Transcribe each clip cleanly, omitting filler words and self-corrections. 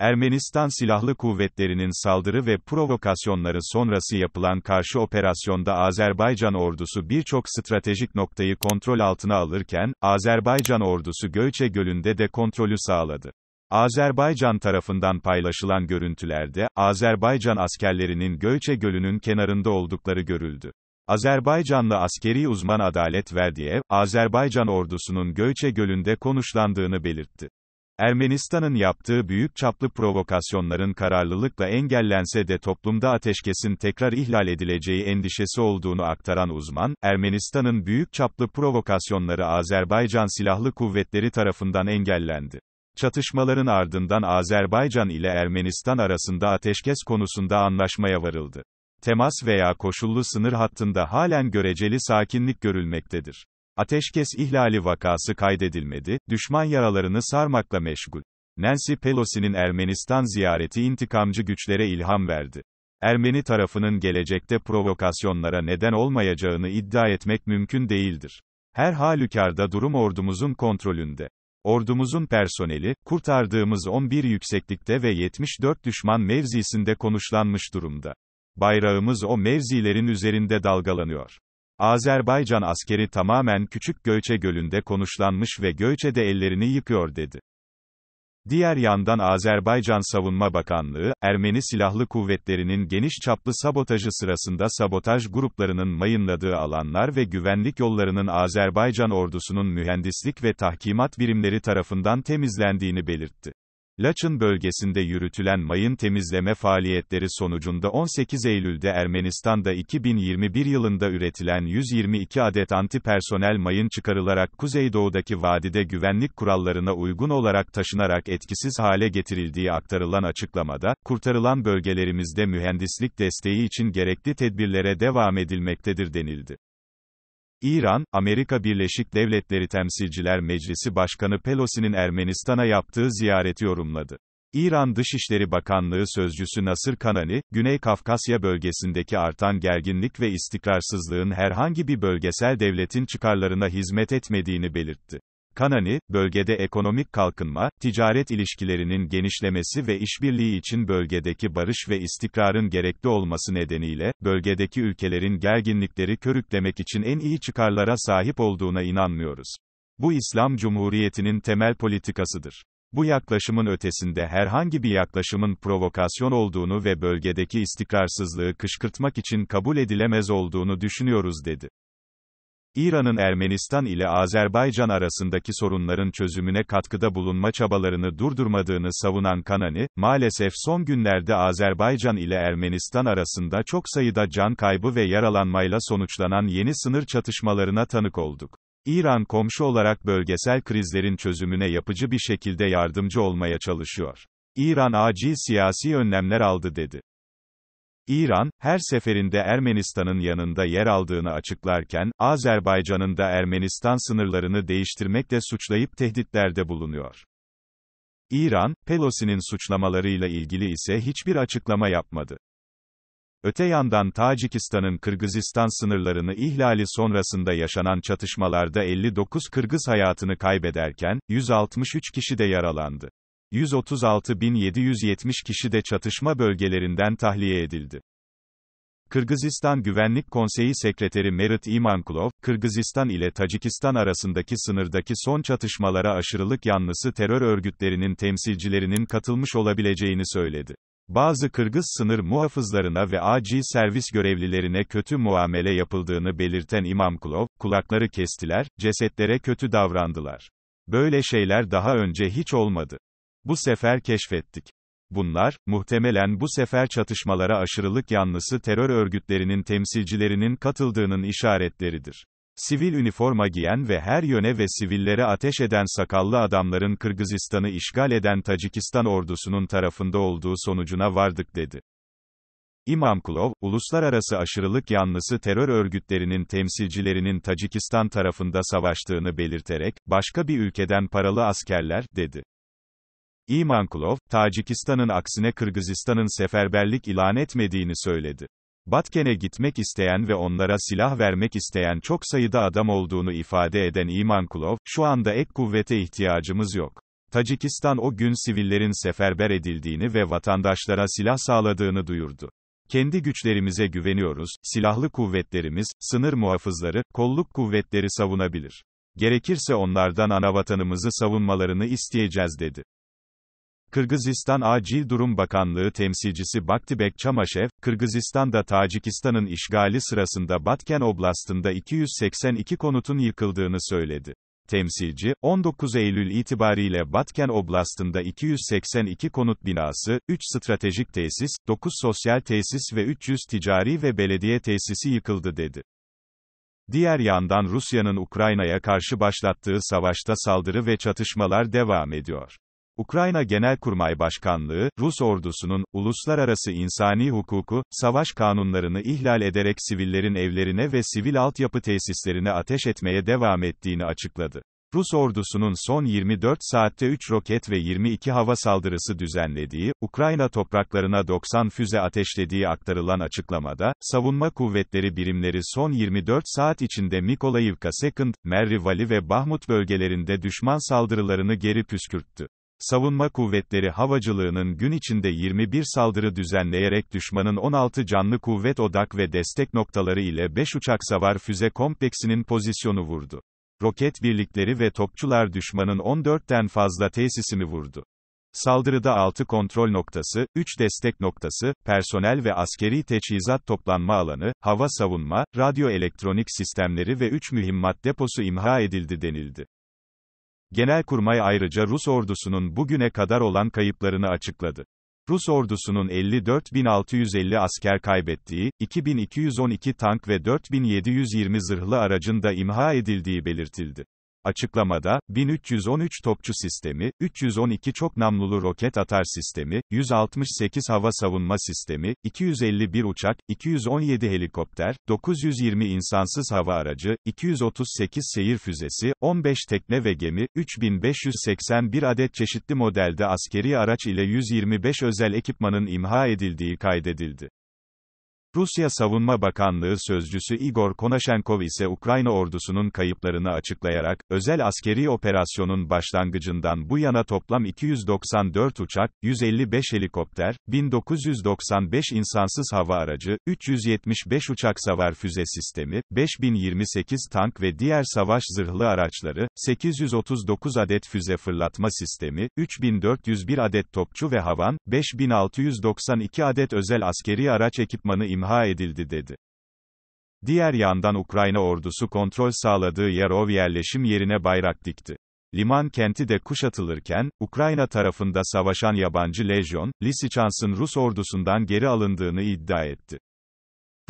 Ermenistan Silahlı Kuvvetleri'nin saldırı ve provokasyonları sonrası yapılan karşı operasyonda Azerbaycan ordusu birçok stratejik noktayı kontrol altına alırken, Azerbaycan ordusu Göyçe Gölü'nde de kontrolü sağladı. Azerbaycan tarafından paylaşılan görüntülerde, Azerbaycan askerlerinin Göyçe Gölü'nün kenarında oldukları görüldü. Azerbaycanlı askeri uzman Adalet Verdiyev, Azerbaycan ordusunun Göyçe Gölü'nde konuşlandığını belirtti. Ermenistan'ın yaptığı büyük çaplı provokasyonların kararlılıkla engellense de toplumda ateşkesin tekrar ihlal edileceği endişesi olduğunu aktaran uzman, Ermenistan'ın büyük çaplı provokasyonları Azerbaycan Silahlı Kuvvetleri tarafından engellendi. Çatışmaların ardından Azerbaycan ile Ermenistan arasında ateşkes konusunda anlaşmaya varıldı. Temas veya koşullu sınır hattında halen göreceli sakinlik görülmektedir. Ateşkes ihlali vakası kaydedilmedi, düşman yaralarını sarmakla meşgul. Nancy Pelosi'nin Ermenistan ziyareti intikamcı güçlere ilham verdi. Ermeni tarafının gelecekte provokasyonlara neden olmayacağını iddia etmek mümkün değildir. Her halükarda durum ordumuzun kontrolünde. Ordumuzun personeli, kurtardığımız 11 yükseklikte ve 74 düşman mevzisinde konuşlanmış durumda. Bayrağımız o mevzilerin üzerinde dalgalanıyor. Azerbaycan askeri tamamen Küçük Göyçe Gölü'nde konuşlanmış ve Göyçe'de ellerini yıkıyor dedi. Diğer yandan Azerbaycan Savunma Bakanlığı, Ermeni Silahlı Kuvvetleri'nin geniş çaplı sabotajı sırasında sabotaj gruplarının mayınladığı alanlar ve güvenlik yollarının Azerbaycan ordusunun mühendislik ve tahkimat birimleri tarafından temizlendiğini belirtti. Laçın bölgesinde yürütülen mayın temizleme faaliyetleri sonucunda 18 Eylül'de Ermenistan'da 2021 yılında üretilen 122 adet antipersonel mayın çıkarılarak Kuzeydoğu'daki vadide güvenlik kurallarına uygun olarak taşınarak etkisiz hale getirildiği aktarılan açıklamada, kurtarılan bölgelerimizde mühendislik desteği için gerekli tedbirlere devam edilmektedir denildi. İran, Amerika Birleşik Devletleri Temsilciler Meclisi Başkanı Pelosi'nin Ermenistan'a yaptığı ziyareti yorumladı. İran Dışişleri Bakanlığı Sözcüsü Nasır Kanani, Güney Kafkasya bölgesindeki artan gerginlik ve istikrarsızlığın herhangi bir bölgesel devletin çıkarlarına hizmet etmediğini belirtti. Kanani, bölgede ekonomik kalkınma, ticaret ilişkilerinin genişlemesi ve işbirliği için bölgedeki barış ve istikrarın gerekli olması nedeniyle, bölgedeki ülkelerin gerginlikleri körüklemek için en iyi çıkarlara sahip olduğuna inanmıyoruz. Bu İslam Cumhuriyeti'nin temel politikasıdır. Bu yaklaşımın ötesinde herhangi bir yaklaşımın provokasyon olduğunu ve bölgedeki istikrarsızlığı kışkırtmak için kabul edilemez olduğunu düşünüyoruz dedi. İran'ın Ermenistan ile Azerbaycan arasındaki sorunların çözümüne katkıda bulunma çabalarını durdurmadığını savunan Kanani, maalesef son günlerde Azerbaycan ile Ermenistan arasında çok sayıda can kaybı ve yaralanmayla sonuçlanan yeni sınır çatışmalarına tanık olduk. İran komşu olarak bölgesel krizlerin çözümüne yapıcı bir şekilde yardımcı olmaya çalışıyor. İran acil siyasi önlemler aldı dedi. İran, her seferinde Ermenistan'ın yanında yer aldığını açıklarken, Azerbaycan'ın da Ermenistan sınırlarını değiştirmekle suçlayıp tehditlerde bulunuyor. İran, Pelosi'nin suçlamalarıyla ilgili ise hiçbir açıklama yapmadı. Öte yandan Tacikistan'ın Kırgızistan sınırlarını ihlali sonrasında yaşanan çatışmalarda 59 Kırgız hayatını kaybederken, 163 kişi de yaralandı. 136.770 kişi de çatışma bölgelerinden tahliye edildi. Kırgızistan Güvenlik Konseyi Sekreteri Merit İmankulov, Kırgızistan ile Tacikistan arasındaki sınırdaki son çatışmalara aşırılık yanlısı terör örgütlerinin temsilcilerinin katılmış olabileceğini söyledi. Bazı Kırgız sınır muhafızlarına ve acil servis görevlilerine kötü muamele yapıldığını belirten İmankulov, kulakları kestiler, cesetlere kötü davrandılar. Böyle şeyler daha önce hiç olmadı. Bu sefer keşfettik. Bunlar, muhtemelen bu sefer çatışmalara aşırılık yanlısı terör örgütlerinin temsilcilerinin katıldığının işaretleridir. Sivil üniforma giyen ve her yöne ve sivillere ateş eden sakallı adamların Kırgızistan'ı işgal eden Tacikistan ordusunun tarafında olduğu sonucuna vardık dedi. İmankulov, uluslararası aşırılık yanlısı terör örgütlerinin temsilcilerinin Tacikistan tarafında savaştığını belirterek, başka bir ülkeden paralı askerler, dedi. İmankulov, Tacikistan'ın aksine Kırgızistan'ın seferberlik ilan etmediğini söyledi. Batken'e gitmek isteyen ve onlara silah vermek isteyen çok sayıda adam olduğunu ifade eden İmankulov, şu anda ek kuvvete ihtiyacımız yok. Tacikistan o gün sivillerin seferber edildiğini ve vatandaşlara silah sağladığını duyurdu. Kendi güçlerimize güveniyoruz, silahlı kuvvetlerimiz, sınır muhafızları, kolluk kuvvetleri savunabilir. Gerekirse onlardan anavatanımızı savunmalarını isteyeceğiz dedi. Kırgızistan Acil Durum Bakanlığı temsilcisi Baktibek Çamaşev, Kırgızistan'da Tacikistan'ın işgali sırasında Batken Oblast'ında 282 konutun yıkıldığını söyledi. Temsilci, 19 Eylül itibariyle Batken Oblast'ında 282 konut binası, 3 stratejik tesis, 9 sosyal tesis ve 300 ticari ve belediye tesisi yıkıldı dedi. Diğer yandan Rusya'nın Ukrayna'ya karşı başlattığı savaşta saldırı ve çatışmalar devam ediyor. Ukrayna Genelkurmay Başkanlığı, Rus ordusunun, uluslararası insani hukuku, savaş kanunlarını ihlal ederek sivillerin evlerine ve sivil altyapı tesislerine ateş etmeye devam ettiğini açıkladı. Rus ordusunun son 24 saatte 3 roket ve 22 hava saldırısı düzenlediği, Ukrayna topraklarına 90 füze ateşlediği aktarılan açıklamada, savunma kuvvetleri birimleri son 24 saat içinde Mikolayevka II, Merrivali ve Bahmut bölgelerinde düşman saldırılarını geri püskürttü. Savunma kuvvetleri havacılığının gün içinde 21 saldırı düzenleyerek düşmanın 16 canlı kuvvet odak ve destek noktaları ile 5 uçaksavar füze kompleksinin pozisyonu vurdu. Roket birlikleri ve topçular düşmanın 14'ten fazla tesisini vurdu. Saldırıda 6 kontrol noktası, 3 destek noktası, personel ve askeri teçhizat toplanma alanı, hava savunma, radyoelektronik sistemleri ve 3 mühimmat deposu imha edildi denildi. Genelkurmay ayrıca Rus ordusunun bugüne kadar olan kayıplarını açıkladı. Rus ordusunun 54.650 asker kaybettiği, 2.212 tank ve 4.720 zırhlı aracın da imha edildiği belirtildi. Açıklamada, 1313 topçu sistemi, 312 çok namlulu roket atar sistemi, 168 hava savunma sistemi, 251 uçak, 217 helikopter, 920 insansız hava aracı, 238 seyir füzesi, 15 tekne ve gemi, 3581 adet çeşitli modelde askeri araç ile 125 özel ekipmanın imha edildiği kaydedildi. Rusya Savunma Bakanlığı Sözcüsü Igor Konaşenkov ise Ukrayna ordusunun kayıplarını açıklayarak, özel askeri operasyonun başlangıcından bu yana toplam 294 uçak, 155 helikopter, 1995 insansız hava aracı, 375 uçaksavar füze sistemi, 5028 tank ve diğer savaş zırhlı araçları, 839 adet füze fırlatma sistemi, 3401 adet topçu ve havan, 5692 adet özel askeri araç ekipmanı imha edildi dedi. Diğer yandan Ukrayna ordusu kontrol sağladığı Yarov yerleşim yerine bayrak dikti. Liman kenti de kuşatılırken, Ukrayna tarafında savaşan yabancı lejyon, Lisiçans'ın Rus ordusundan geri alındığını iddia etti.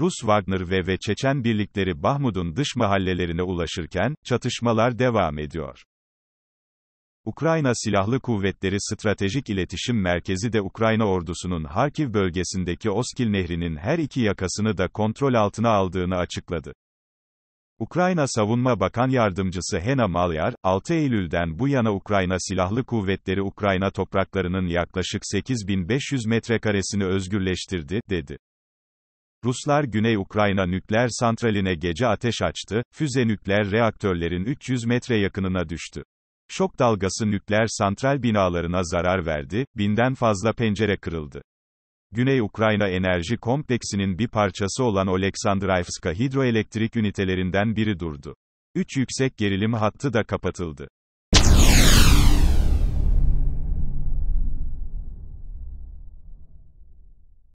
Rus Wagner ve Çeçen birlikleri Bahmut'un dış mahallelerine ulaşırken, çatışmalar devam ediyor. Ukrayna Silahlı Kuvvetleri Stratejik İletişim Merkezi de Ukrayna ordusunun Harkiv bölgesindeki Oskil nehrinin her iki yakasını da kontrol altına aldığını açıkladı. Ukrayna Savunma Bakan Yardımcısı Hena Malyar, 6 Eylül'den bu yana Ukrayna Silahlı Kuvvetleri Ukrayna topraklarının yaklaşık 8500 metrekaresini özgürleştirdi, dedi. Ruslar Güney Ukrayna nükleer santraline gece ateş açtı, füze nükleer reaktörlerin 300 metre yakınına düştü. Şok dalgası nükleer santral binalarına zarar verdi, 1000'den fazla pencere kırıldı. Güney Ukrayna enerji kompleksinin bir parçası olan Oleksandrivska hidroelektrik ünitelerinden biri durdu. 3 yüksek gerilim hattı da kapatıldı.